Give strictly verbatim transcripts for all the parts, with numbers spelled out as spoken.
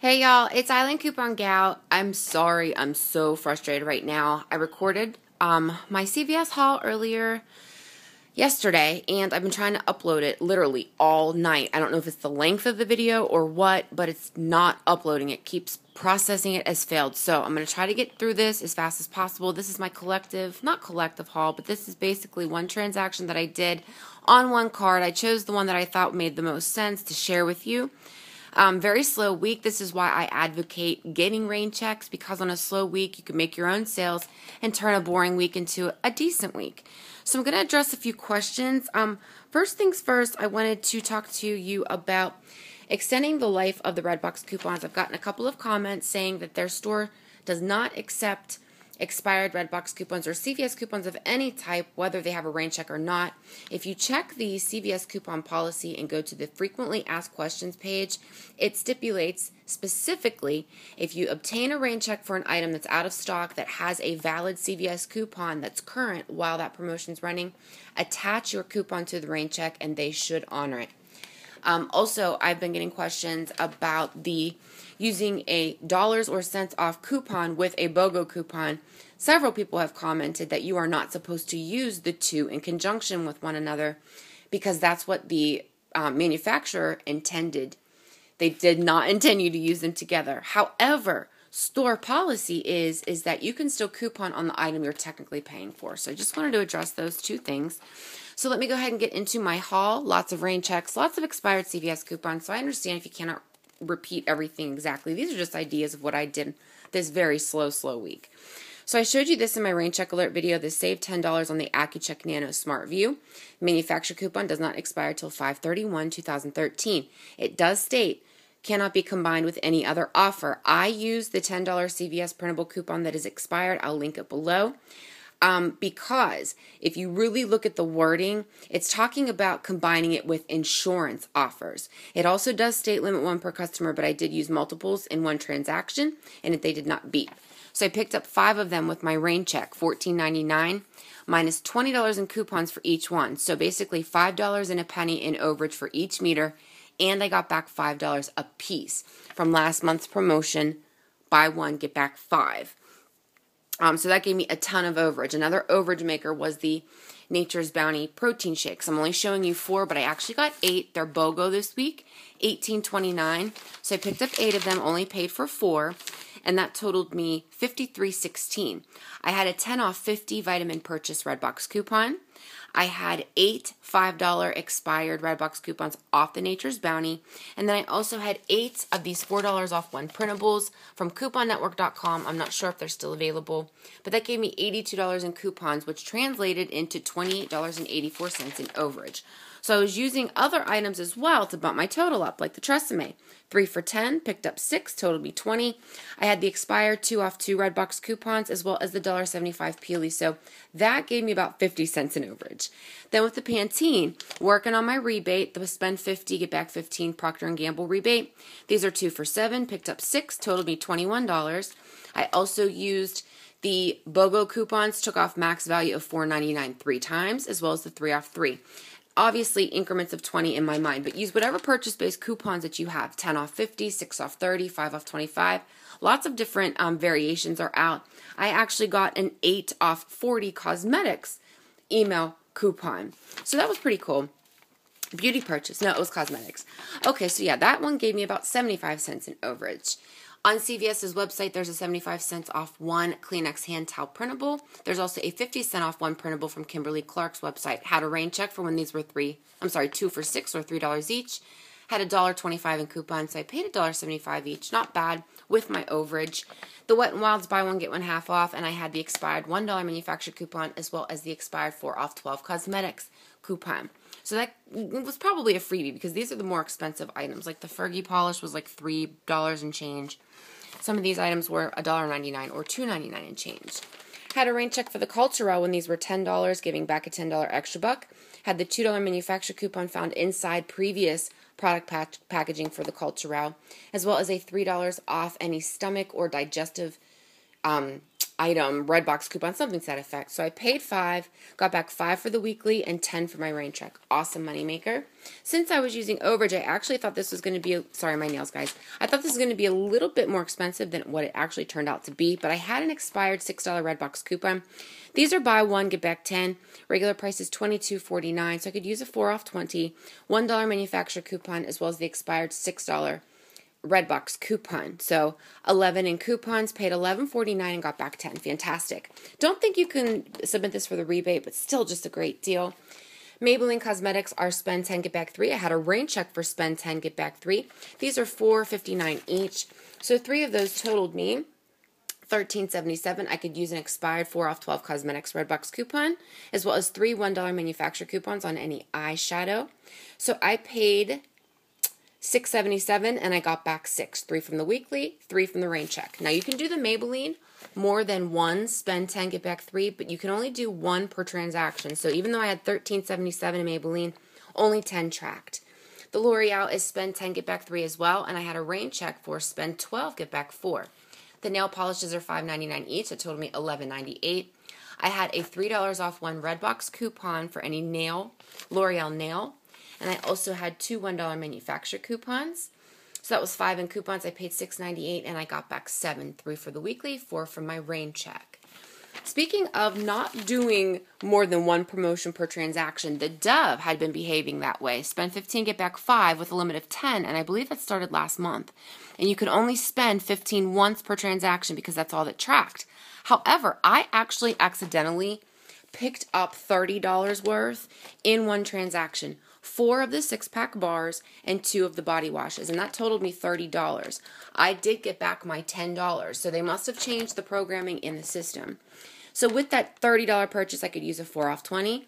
Hey y'all, it's Island Coupon Gal. I'm sorry, I'm so frustrated right now. I recorded um, my C V S haul earlier yesterday, and I've been trying to upload it literally all night. I don't know if it's the length of the video or what, but it's not uploading. It keeps processing it as failed. So I'm going to try to get through this as fast as possible. This is my collective, not collective haul, but this is basically one transaction that I did on one card. I chose the one that I thought made the most sense to share with you. Um, very slow week. This is why I advocate getting rain checks, because on a slow week, you can make your own sales and turn a boring week into a decent week. So I'm going to address a few questions. Um, first things first, I wanted to talk to you about extending the life of the Redbox coupons. I've gotten a couple of comments saying that their store does not accept expired Redbox coupons or C V S coupons of any type, whether they have a rain check or not. If you check the C V S coupon policy and go to the frequently asked questions page, it stipulates specifically if you obtain a rain check for an item that's out of stock that has a valid C V S coupon that's current while that promotion's running, attach your coupon to the rain check and they should honor it. Um, also, I've been getting questions about the using a dollars or cents off coupon with a BOGO coupon. Several people have commented that you are not supposed to use the two in conjunction with one another because that's what the uh, manufacturer intended. They did not intend you to use them together. However, store policy is, is that you can still coupon on the item you're technically paying for. So I just wanted to address those two things. So let me go ahead and get into my haul. Lots of rain checks, lots of expired C V S coupons. So I understand if you cannot repeat everything exactly. These are just ideas of what I did this very slow, slow week. So I showed you this in my rain check alert video. This saved ten dollars on the AccuCheck Nano Smart View. Manufacturer coupon does not expire till five thirty-one two thousand thirteen. It does state cannot be combined with any other offer. I used the ten dollar C V S printable coupon that is expired. I'll link it below. Um, because if you really look at the wording, it's talking about combining it with insurance offers. It also does state limit one per customer, but I did use multiples in one transaction, and they did not beep. So I picked up five of them with my rain check, fourteen ninety-nine, minus twenty dollars in coupons for each one. So basically five dollars and a penny in overage for each meter, and I got back five dollars a piece from last month's promotion, buy one, get back five. Um, so that gave me a ton of overage. Another overage maker was the Nature's Bounty protein shakes. I'm only showing you four, but I actually got eight. They're BOGO this week, eighteen twenty-nine. So I picked up eight of them, only paid for four, and that totaled me fifty-three sixteen. I had a ten off fifty vitamin purchase Redbox coupon. I had eight five dollar expired Redbox coupons off the Nature's Bounty. And then I also had eight of these four dollars off one printables from Coupon Network dot com. I'm not sure if they're still available, but that gave me eighty-two dollars in coupons, which translated into twenty-eight dollars and eighty-four cents in overage. So I was using other items as well to bump my total up, like the Tresemme. three for ten, picked up six, totaled me twenty. I had the expired two off two Redbox coupons as well as the one dollar seventy-five Peely. So that gave me about fifty cents in overage. Then with the Pantene, working on my rebate, the spend fifty, get back fifteen Procter and Gamble rebate. These are two for seven, picked up six, totaled me twenty-one dollars. I also used the BOGO coupons, took off max value of four ninety-nine three times as well as the three off three. Obviously, increments of twenty in my mind, but use whatever purchase-based coupons that you have. ten off fifty, six off thirty, five off twenty-five. Lots of different um, variations are out. I actually got an eight off forty cosmetics email coupon. So that was pretty cool. Beauty purchase. No, it was cosmetics. Okay, so yeah, that one gave me about seventy-five cents in overage. On CVS's website, there's a seventy-five cents off one Kleenex hand towel printable. There's also a fifty cent off one printable from Kimberly Clark's website. Had a rain check for when these were three, I'm sorry, two for six or three dollars each. Had a one dollar twenty-five in coupons, so I paid one dollar seventy-five each. Not bad with my overage. The Wet n' Wilds buy one, get one half off, and I had the expired one dollar manufacturer coupon as well as the expired four off twelve cosmetics coupon. So that was probably a freebie because these are the more expensive items. Like the Fergie polish was like three dollars and change. Some of these items were one dollar ninety-nine or two ninety-nine and change. Had a rain check for the Culturelle when these were ten dollars, giving back a ten dollar extra buck. Had the two dollar manufacturer coupon found inside previous product pack packaging for the Culturelle, as well as a three dollars off any stomach or digestive um, item, Redbox coupon, something to that effect. So I paid five, got back five for the weekly and ten for my rain check. Awesome moneymaker. Since I was using overage, I actually thought this was going to be, a, sorry, my nails, guys. I thought this was going to be a little bit more expensive than what it actually turned out to be, but I had an expired six dollar Redbox coupon. These are buy one, get back ten. Regular price is twenty-two forty-nine, so I could use a four off twenty, one dollar manufacturer coupon, as well as the expired six dollar Redbox coupon. So eleven in coupons, paid eleven forty-nine and got back ten. Fantastic. Don't think you can submit this for the rebate, but still just a great deal. Maybelline Cosmetics are spend ten, get back three. I had a rain check for spend ten, get back three. These are four fifty-nine each. So three of those totaled me thirteen seventy-seven. I could use an expired four off twelve Cosmetics Redbox coupon, as well as three one dollar manufacturer coupons on any eyeshadow. So I paid six seventy-seven and I got back six, three from the weekly, three from the rain check. Now you can do the Maybelline more than one, spend ten, get back three, but you can only do one per transaction. So even though I had thirteen seventy-seven in Maybelline, only ten tracked. The L'Oreal is spend ten, get back three as well, and I had a rain check for spend twelve, get back four. The nail polishes are five ninety-nine each, that totaled me eleven ninety-eight. I had a three dollars off one Redbox coupon for any nail, L'Oreal nail. And I also had two one dollar manufacturer coupons. So that was five in coupons. I paid six ninety-eight and I got back seven, three for the weekly, four from my rain check. Speaking of not doing more than one promotion per transaction, the Dove had been behaving that way. Spend fifteen, get back five with a limit of ten, and I believe that started last month. And you could only spend fifteen once per transaction because that's all that tracked. However, I actually accidentally picked up thirty dollars worth in one transaction. Four of the six-pack bars and two of the body washes, and that totaled me thirty dollars. I did get back my ten dollars, so they must have changed the programming in the system. So with that thirty dollar purchase, I could use a four off twenty.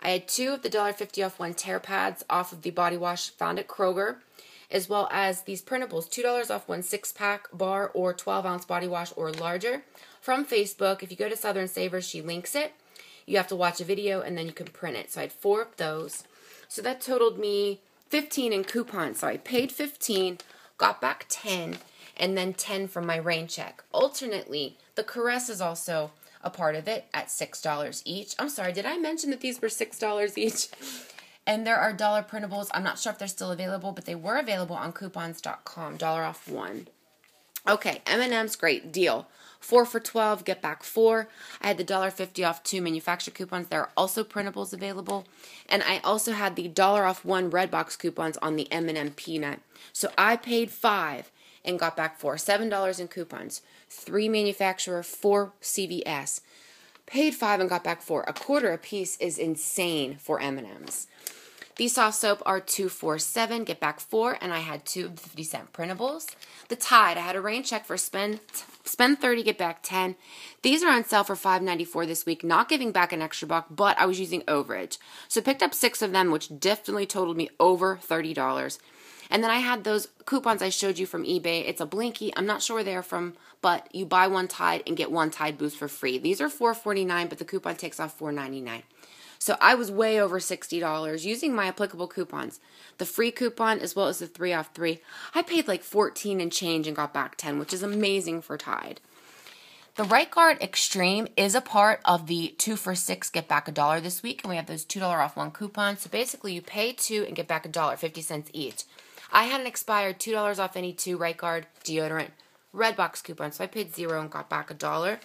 I had two of the one dollar fifty off one tear pads off of the body wash found at Kroger, as well as these printables, two dollars off one six-pack bar or twelve ounce body wash or larger from Facebook. If you go to Southern Savers, she links it. You have to watch a video, and then you can print it. So I had four of those. So that totaled me fifteen in coupons. So I paid fifteen, got back ten, and then ten from my rain check. Alternately, the Caress is also a part of it at six dollars each. I'm sorry, did I mention that these were six dollars each? And there are dollar printables. I'm not sure if they're still available, but they were available on coupons dot com, dollar off one. Okay, M and M's, great deal. Four for twelve, get back four. I had the one dollar fifty off two manufacturer coupons. There are also printables available. And I also had the dollar off one Redbox coupons on the M and M peanut. So I paid five and got back four. seven dollars in coupons. Three manufacturer, four C V S. Paid five and got back four. A quarter a piece is insane for M and M's. These soft soap are two forty-seven, get back four, and I had two of the fifty cent printables. The Tide, I had a rain check for spend spend thirty, get back ten. These are on sale for five ninety-four this week, not giving back an extra buck, but I was using overage. So picked up six of them, which definitely totaled me over thirty dollars. And then I had those coupons I showed you from eBay. It's a Blinky. I'm not sure where they're from, but you buy one Tide and get one Tide Boost for free. These are four forty-nine, but the coupon takes off four ninety-nine. So I was way over sixty dollars using my applicable coupons. The free coupon as well as the three off three. I paid like fourteen and change and got back ten, which is amazing for Tide. The Right Guard Extreme is a part of the two for six, get back a dollar this week. And we have those two dollar off one coupon. So basically you pay two and get back a dollar, fifty cents each. I had an expired two dollars off any two Right Guard deodorant Redbox coupons. So I paid zero and got back a dollar.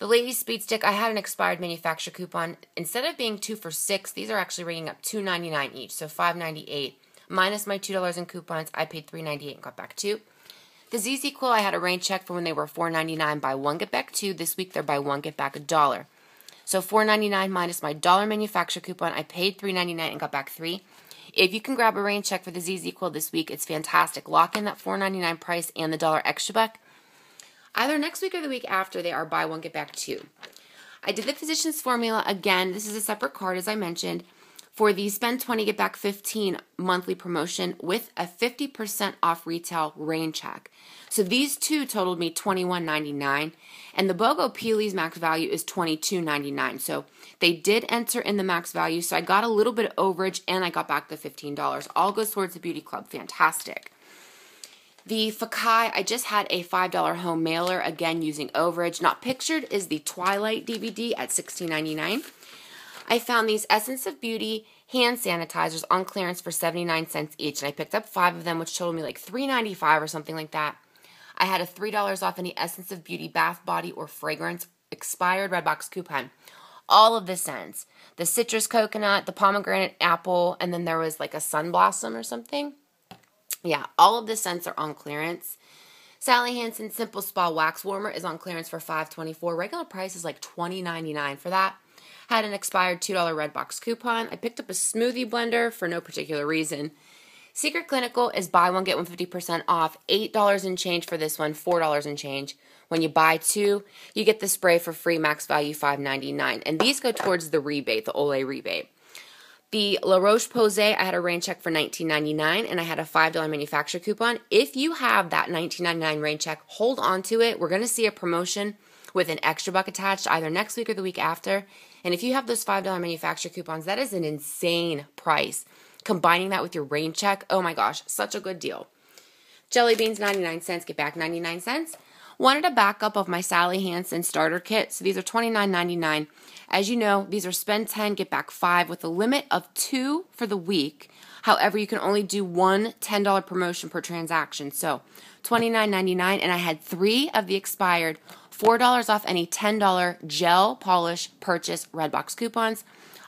The Lady Speed Stick, I had an expired manufacturer coupon. Instead of being two for six, these are actually ringing up two ninety-nine each, so five ninety-eight. Minus my two dollars in coupons, I paid three ninety-eight and got back two. The Z Z Quil, I had a rain check for when they were four ninety-nine, buy one, get back two. This week they're buy one, get back a dollar. So four ninety-nine minus my dollar manufacturer coupon, I paid three ninety-nine and got back three. If you can grab a rain check for the Z Z Quil this week, it's fantastic. Lock in that four ninety-nine price and the dollar extra buck. Either next week or the week after, they are buy one, get back two. I did the Physician's Formula again. This is a separate card, as I mentioned, for the Spend twenty, Get Back fifteen monthly promotion with a fifty percent off retail rain check. So these two totaled me twenty-one ninety-nine, and the BOGO Peely's max value is twenty-two ninety-nine. So they did enter in the max value, so I got a little bit of overage, and I got back the fifteen dollars. All goes towards the Beauty Club. Fantastic. The Fakai, I just had a five dollar home mailer, again using overage. Not pictured is the Twilight D V D at sixteen ninety-nine. I found these Essence of Beauty hand sanitizers on clearance for seventy-nine cents each, and I picked up five of them, which totaled me like three ninety-five or something like that. I had a three dollars off any Essence of Beauty bath, body, or fragrance expired Redbox coupon. All of the scents. The citrus coconut, the pomegranate apple, and then there was like a sun blossom or something. Yeah, all of the scents are on clearance. Sally Hansen Simple Spa Wax Warmer is on clearance for five twenty-four. Regular price is like twenty ninety-nine for that. Had an expired two dollar Redbox coupon. I picked up a smoothie blender for no particular reason. Secret Clinical is buy one, get one fifty percent off. eight dollars and change for this one, four dollars and change. When you buy two, you get the spray for free, max value five ninety-nine. And these go towards the rebate, the Olay rebate. The La Roche-Posay, I had a rain check for nineteen ninety-nine, and I had a five dollar manufacturer coupon. If you have that nineteen ninety-nine rain check, hold on to it. We're going to see a promotion with an extra buck attached either next week or the week after. And if you have those five dollar manufacturer coupons, that is an insane price. Combining that with your rain check, oh my gosh, such a good deal. Jelly beans, ninety-nine cents, get back ninety-nine cents. Wanted a backup of my Sally Hansen starter kit, so these are twenty-nine ninety-nine. As you know, these are spend ten, get back five with a limit of two for the week. However, you can only do one ten dollar promotion per transaction, so twenty-nine ninety-nine, and I had three of the expired four dollars off any ten dollar gel polish purchase Redbox coupons.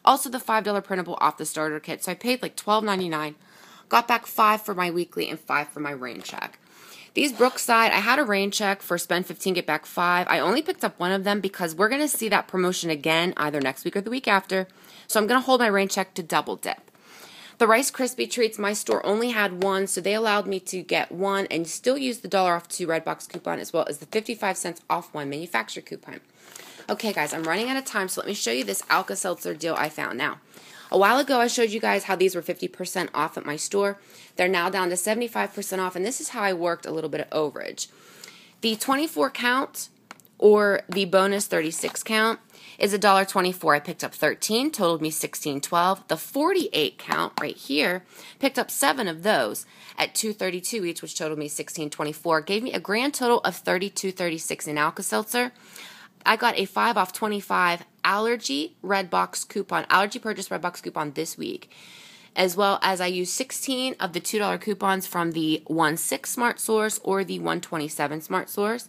Also the five dollar printable off the starter kit. So I paid like twelve ninety-nine. Got back five for my weekly and five for my rain check. These Brookside, I had a rain check for spend fifteen, get back five. I only picked up one of them because we're going to see that promotion again either next week or the week after. So I'm going to hold my rain check to double dip. The Rice Krispie Treats, my store only had one, so they allowed me to get one and still use the dollar off two Redbox coupon as well as the fifty-five cents off one manufacturer coupon. Okay, guys, I'm running out of time, so let me show you this Alka-Seltzer deal I found. Now, a while ago, I showed you guys how these were fifty percent off at my store. They're now down to seventy-five percent off, and this is how I worked a little bit of overage. The twenty-four count or the bonus thirty-six count is one dollar twenty-four. I picked up thirteen, totaled me sixteen twelve. The forty-eight count right here, picked up seven of those at two thirty-two each, which totaled me sixteen twenty-four. Gave me a grand total of thirty-two thirty-six in Alka-Seltzer. I got a five off twenty-five allergy Redbox coupon, allergy purchase Redbox coupon this week, as well as I used sixteen of the two dollar coupons from the one six Smart Source or the one twenty-seven Smart Source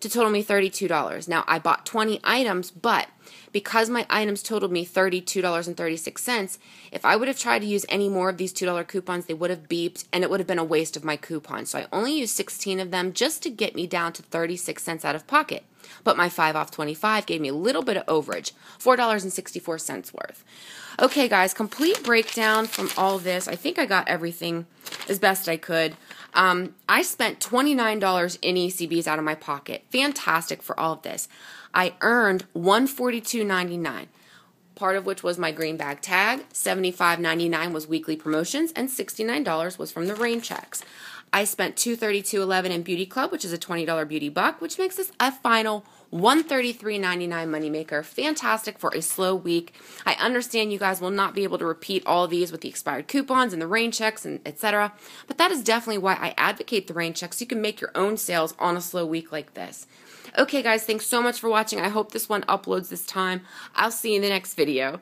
to total me thirty-two dollars. Now, I bought twenty items, but because my items totaled me thirty-two thirty-six, if I would have tried to use any more of these two dollar coupons, they would have beeped, and it would have been a waste of my coupon. So I only used sixteen of them just to get me down to thirty-six cents out of pocket. But my five off twenty-five gave me a little bit of overage, four dollars and sixty-four cents worth. Okay, guys, complete breakdown from all this. I think I got everything as best I could. Um, I spent twenty-nine dollars in E C Bs out of my pocket. Fantastic for all of this. I earned one forty-two ninety-nine, part of which was my green bag tag, seventy-five ninety-nine was weekly promotions, and sixty-nine dollars was from the rain checks. I spent two thirty-two eleven in Beauty Club, which is a twenty dollar beauty buck, which makes this a final one thirty-three ninety-nine moneymaker. Fantastic for a slow week. I understand you guys will not be able to repeat all these with the expired coupons and the rain checks and et cetera, but that is definitely why I advocate the rain checks. You can make your own sales on a slow week like this. Okay, guys, thanks so much for watching. I hope this one uploads this time. I'll see you in the next video.